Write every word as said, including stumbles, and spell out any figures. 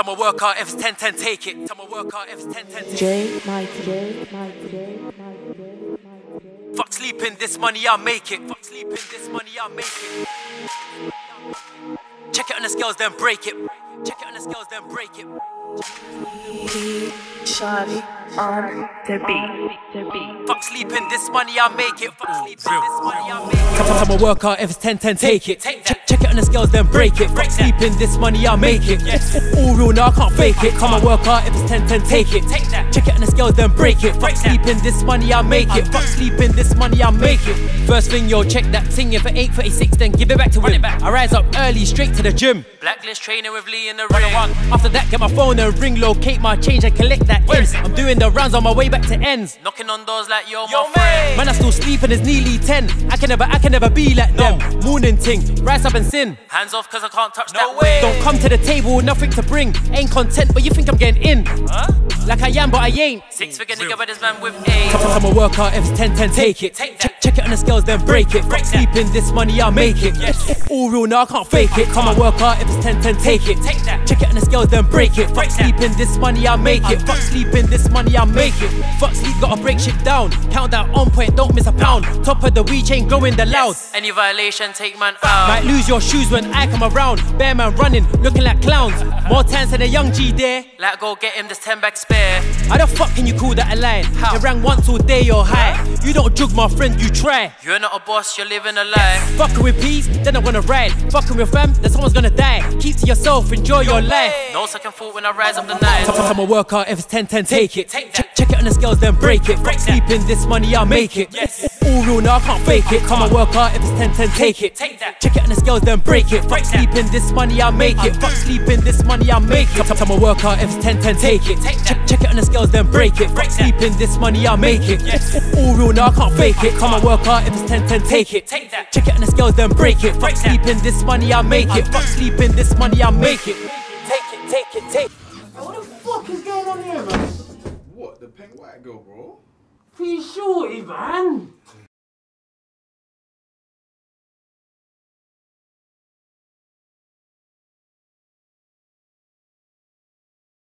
Time I work out if it's ten ten, take it. Time I work out if it's ten ten, take it. J, Mike, J, Mike, J, Mike, J, Mike, J. Fuck sleeping, this money I'll make it. Fuck sleeping, this money I'll make it. Check it on the scales, then break it. Check it on the scales, then break it. He shot on the beat. Fuck sleeping, this money I'll make it. Fuck sleeping, this money I'll make it. Time I work out if it's ten ten, take it. Check it on the scales, then break it. Fuck sleeping, this money I'll make it. All real now, I can't fake it. Come and work out if it's ten ten, take it. Check it on the scales, then break it. Fuck sleeping, this money I'll make it. Fuck sleeping, this money I'll make it. First thing, yo, check that thing. If it ain't thirty-six, then give it back to him. I rise up early, straight to the gym. Blacklist trainer with Lee in the ring. After that, get my phone and ring, locate my change and collect that ends. I'm doing the rounds on my way back to ends. Knocking on doors like yo, yo my friend. Man, I still sleep and it's nearly ten. I can never, I can never be like no. them. Morning ting, rise up and sin. Hands off cause I can't touch no that way. Don't come to the table, nothing to bring. Ain't content, but you think I'm getting in. Huh? Like I am, but I ain't. Six figure nigga, but this man with eight. Come on, work out if it's ten ten, take it. Take that. Check it on the scales, then break it. Break sleeping, this money I'll make it. Yes. All real now, I can't fake it. Come on, work out if it's ten ten, take it. Take that. Check it on the scales, then break it. Fuck sleeping, this money I'll make it. Fuck sleeping, this money I'll make it. Fuck sleep, gotta break shit down. Count that on point, don't miss a pound. Top of the weed chain, going the loud. Any violation, take man out. Might lose your shoes when I come around. Bear man running, looking like clowns. More times than a young G there. Like go get him this ten back spare. How the fuck can you call that a line? How? You rang once all day, you're high. You don't jug my friend, you try. You're not a boss, you're living a lie. Fucking with peas, then I'm gonna ride. Fucking with fam, then someone's gonna die. Keep to yourself, enjoy your life. No second thought when I rise up the night. Time I work out if it's ten ten, take it. Take that. Check it on the scales, then break it. Fuck sleeping, this money I'll make it. Yes. All real now, I can't fake it. Come and work out if it's ten ten, take it. Take that. Check it on the scales, then break it. Fuck sleeping, this money I'll make it. Fuck sleeping, this money I'll make it. Time I work out if it's ten ten, take it. Take that. Check it on the scales, then break it. Fuck sleeping, this money I'll make it. Yes. All real now, I can't fake it. Come and work out if it's ten ten, take it. Take that. Check it on the scales, then break it. Fuck sleeping, this money I'll make it. Fuck sleeping, this money I'll make it. Take it, take it, take it. What the fuck is going on here, man? What, the pink white girl, bro? Pretty shorty, man.